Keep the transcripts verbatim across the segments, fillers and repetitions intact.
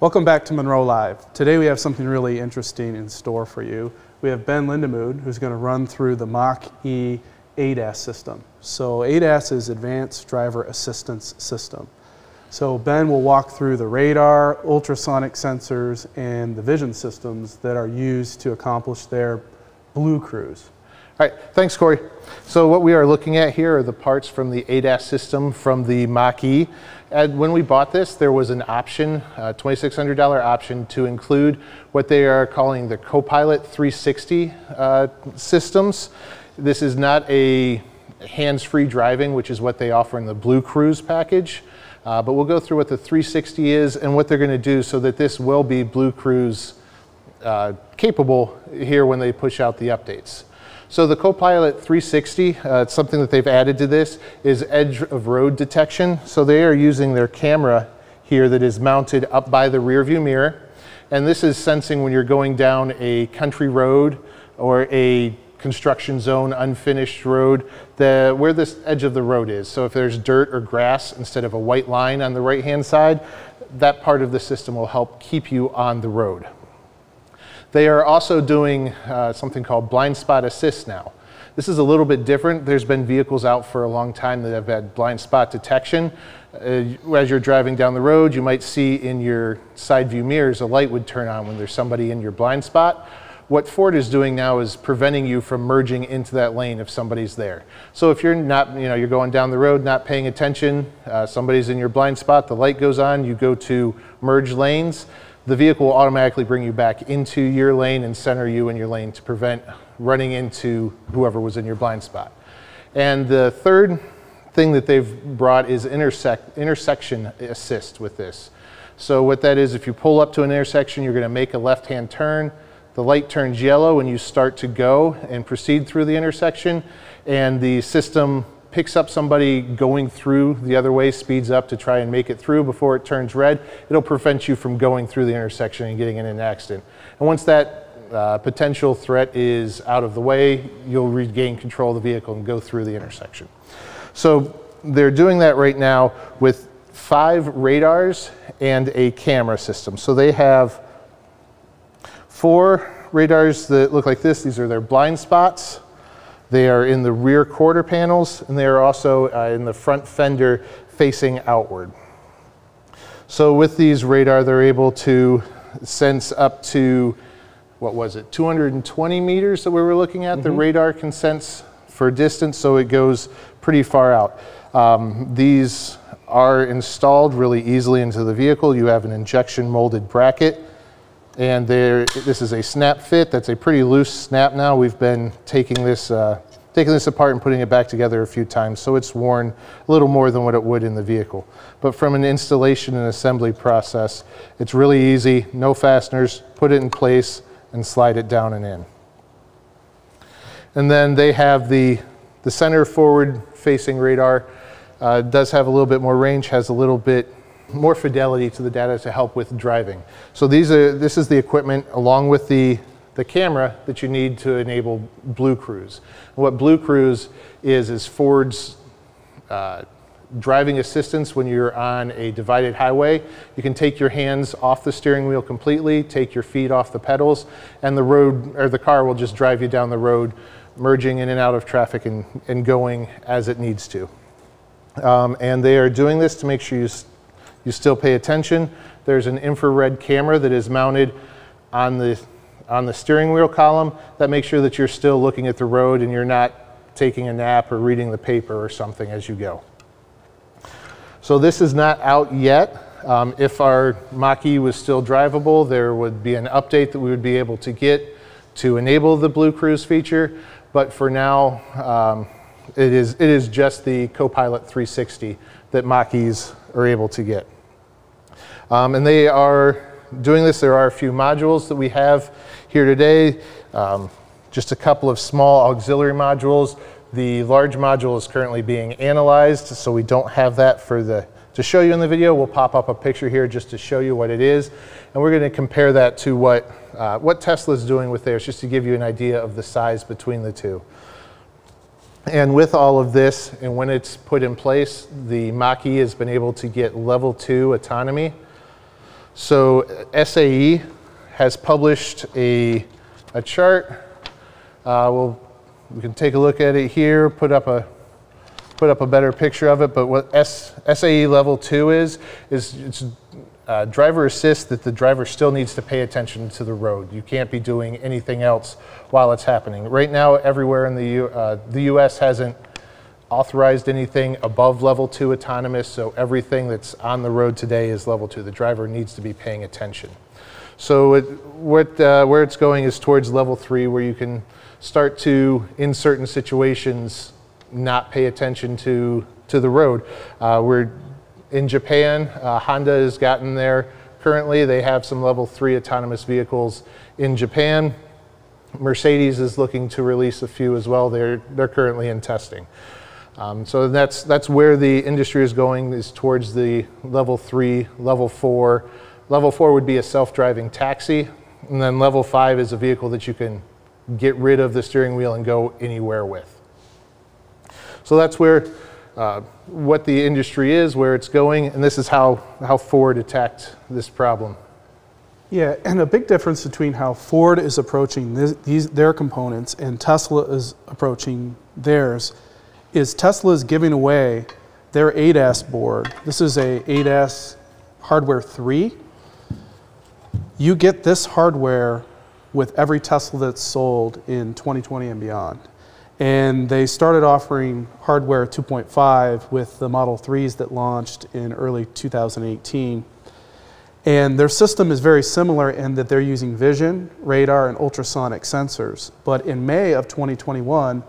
Welcome back to Munro Live. Today we have something really interesting in store for you. We have Ben Lindemood, who's going to run through the Mach-E A D A S system. So A D A S is Advanced Driver Assistance System. So Ben will walk through the radar, ultrasonic sensors, and the vision systems that are used to accomplish their Blue Cruise. All right, thanks, Cory. So what we are looking at here are the parts from the A D A S system from the Mach-E. And when we bought this, there was an option, a twenty-six hundred dollar option, to include what they are calling the Co-Pilot three sixty uh, systems. This is not a hands-free driving, which is what they offer in the Blue Cruise package. Uh, but we'll go through what the three sixty is and what they're going to do so that this will be Blue Cruise uh, capable here when they push out the updates. So the Co-Pilot three sixty, uh, it's something that they've added to this, is edge of road detection. So they are using their camera here that is mounted up by the rear view mirror. And this is sensing when you're going down a country road or a construction zone, unfinished road, the, where this edge of the road is. So if there's dirt or grass instead of a white line on the right-hand side, that part of the system will help keep you on the road. They are also doing uh, something called blind spot assist now. This is a little bit different. There's been vehicles out for a long time that have had blind spot detection. Uh, as you're driving down the road, you might see in your side view mirrors, a light would turn on when there's somebody in your blind spot. What Ford is doing now is preventing you from merging into that lane if somebody's there. So if you're not, you know, you're going down the road, not paying attention, uh, somebody's in your blind spot, the light goes on, you go to merge lanes, the vehicle will automatically bring you back into your lane and center you in your lane to prevent running into whoever was in your blind spot. And the third thing that they've brought is intersect, intersection assist with this. So what that is, if you pull up to an intersection, you're going to make a left-hand turn, the light turns yellow and you start to go and proceed through the intersection, and the system picks up somebody going through the other way, speeds up to try and make it through before it turns red. It'll prevent you from going through the intersection and getting in an accident. And once that uh, potential threat is out of the way, you'll regain control of the vehicle and go through the intersection. So they're doing that right now with five radars and a camera system. So they have four radars that look like this. These are their blind spots. They are in the rear quarter panels, and they are also uh, in the front fender facing outward. So with these radar, they're able to sense up to, what was it, two hundred twenty meters that we were looking at? Mm-hmm. The radar can sense for distance, so it goes pretty far out. Um, these are installed really easily into the vehicle. You have an injection molded bracket. And there, this is a snap fit. That's a pretty loose snap now. We've been taking this, uh, taking this apart and putting it back together a few times, so it's worn a little more than what it would in the vehicle. But from an installation and assembly process, it's really easy, no fasteners, put it in place and slide it down and in. And then they have the, the center forward facing radar. Uh, does have a little bit more range, has a little bit more fidelity to the data to help with driving. So these are, this is the equipment along with the, the camera that you need to enable Blue Cruise. And what Blue Cruise is, is Ford's uh, driving assistance when you're on a divided highway. You can take your hands off the steering wheel completely, take your feet off the pedals, and the road or the car will just drive you down the road, merging in and out of traffic and, and going as it needs to. Um, and they are doing this to make sure you You still pay attention. There's an infrared camera that is mounted on the, on the steering wheel column that makes sure that you're still looking at the road and you're not taking a nap or reading the paper or something as you go. So this is not out yet. Um, if our Mach-E was still drivable, there would be an update that we would be able to get to enable the Blue Cruise feature. But for now, um, it is, it is just the Co-Pilot three sixty that Mach-E's are able to get. Um, and they are doing this. There are a few modules that we have here today. Um, just a couple of small auxiliary modules. The large module is currently being analyzed, so we don't have that for the to show you in the video. We'll pop up a picture here just to show you what it is. And we're going to compare that to what, uh, what Tesla's doing with theirs, just to give you an idea of the size between the two. And with all of this, and when it's put in place, the Mach-E has been able to get level two autonomy. So S A E has published a, a chart. Uh, we'll, we can take a look at it here, put up a, put up a better picture of it. But what S A E level two is, is it's uh, driver assist that the driver still needs to pay attention to the road. You can't be doing anything else while it's happening. Right now, everywhere in the, U, uh, the U S hasn't authorized anything above level two autonomous, so everything that's on the road today is level two. The driver needs to be paying attention. So it, what, uh, where it's going is towards level three, where you can start to, in certain situations, not pay attention to, to the road. Uh, we're in Japan, uh, Honda has gotten there currently. They have some level three autonomous vehicles in Japan. Mercedes is looking to release a few as well. They're, they're currently in testing. Um, so that's, that's where the industry is going, is towards the level three, level four. Level four would be a self-driving taxi, and then level five is a vehicle that you can get rid of the steering wheel and go anywhere with. So that's where uh, what the industry is, where it's going, and this is how, how Ford attacked this problem. Yeah, and a big difference between how Ford is approaching this, these, their components and Tesla is approaching theirs is Tesla is giving away their A D A S board. This is a A D A S hardware three. You get this hardware with every Tesla that's sold in twenty twenty and beyond. And they started offering hardware two point five with the Model threes that launched in early two thousand eighteen. And their system is very similar in that they're using vision, radar, and ultrasonic sensors. But in May of twenty twenty-one,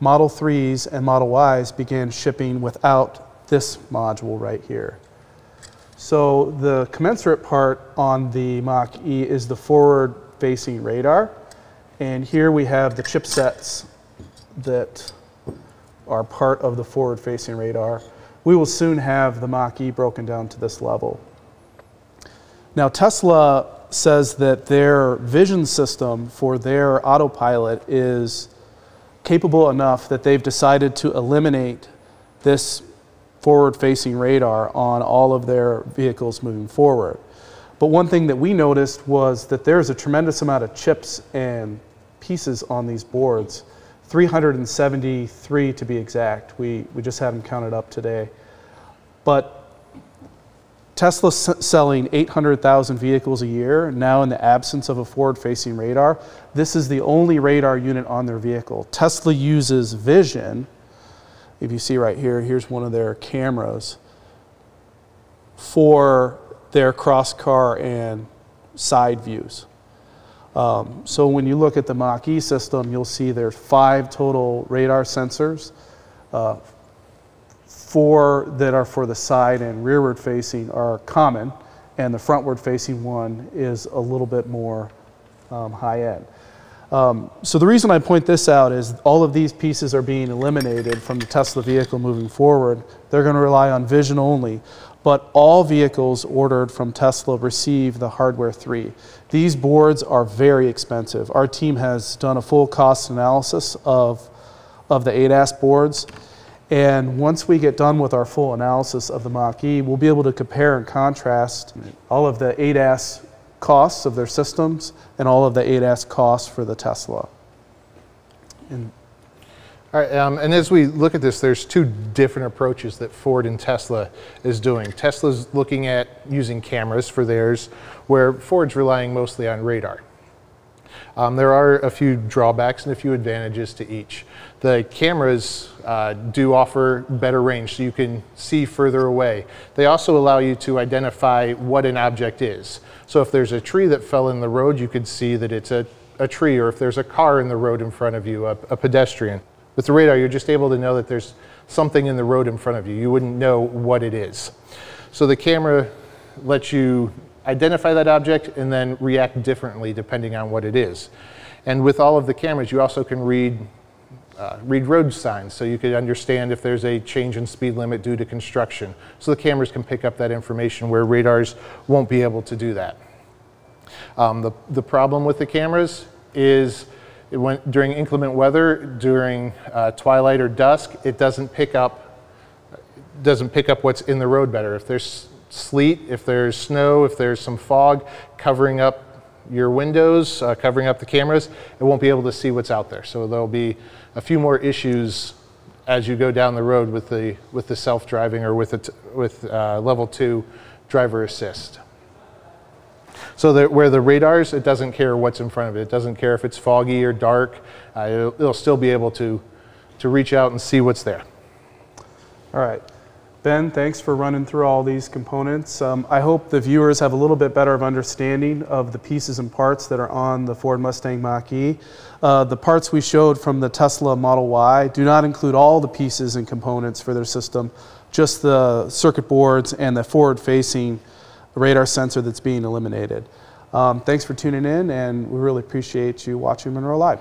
Model threes and Model Ys began shipping without this module right here. So the commensurate part on the Mach-E is the forward-facing radar. And here we have the chipsets that are part of the forward-facing radar. We will soon have the Mach-E broken down to this level. Now Tesla says that their vision system for their autopilot is capable enough that they've decided to eliminate this forward-facing radar on all of their vehicles moving forward. But one thing that we noticed was that there's a tremendous amount of chips and pieces on these boards, three hundred seventy-three to be exact. We, we just had them counted up today. But Tesla's selling eight hundred thousand vehicles a year, now in the absence of a forward-facing radar. This is the only radar unit on their vehicle. Tesla uses vision. If you see right here, here's one of their cameras for their cross-car and side views. Um, so when you look at the Mach-E system, you'll see there's five total radar sensors. Uh, Four that are for the side and rearward facing are common, and the frontward facing one is a little bit more um, high end. Um, so the reason I point this out is all of these pieces are being eliminated from the Tesla vehicle moving forward. They're going to rely on vision only, but all vehicles ordered from Tesla receive the hardware three. These boards are very expensive. Our team has done a full cost analysis of, of the A D A S boards. And once we get done with our full analysis of the Mach-E, we'll be able to compare and contrast all of the A D A S costs of their systems and all of the A D A S costs for the Tesla. And, all right, um, and as we look at this, there's two different approaches that Ford and Tesla is doing. Tesla's looking at using cameras for theirs, where Ford's relying mostly on radar. Um, there are a few drawbacks and a few advantages to each. The cameras uh, do offer better range, so you can see further away. They also allow you to identify what an object is. So if there's a tree that fell in the road, you could see that it's a, a tree, or if there's a car in the road in front of you, a, a pedestrian. With the radar, you're just able to know that there's something in the road in front of you. You wouldn't know what it is. So the camera lets you identify that object and then react differently depending on what it is. And with all of the cameras, you also can read, uh, read road signs, so you can understand if there's a change in speed limit due to construction. So the cameras can pick up that information where radars won't be able to do that. Um, the, the problem with the cameras is it went, during inclement weather, during uh, twilight or dusk, it doesn't pick up, doesn't pick up what's in the road better. If there's sleet, if there's snow, if there's some fog covering up your windows, uh, covering up the cameras, it won't be able to see what's out there. So there'll be a few more issues as you go down the road with the with the self-driving or with it with uh, level two driver assist. So that where the radars, it doesn't care what's in front of it. It doesn't care if it's foggy or dark. Uh, it'll, it'll still be able to to reach out and see what's there. All right. Ben, thanks for running through all these components. Um, I hope the viewers have a little bit better of understanding of the pieces and parts that are on the Ford Mustang Mach-E. Uh, the parts we showed from the Tesla Model Y do not include all the pieces and components for their system, just the circuit boards and the forward-facing radar sensor that's being eliminated. Um, thanks for tuning in, and we really appreciate you watching Munro Live.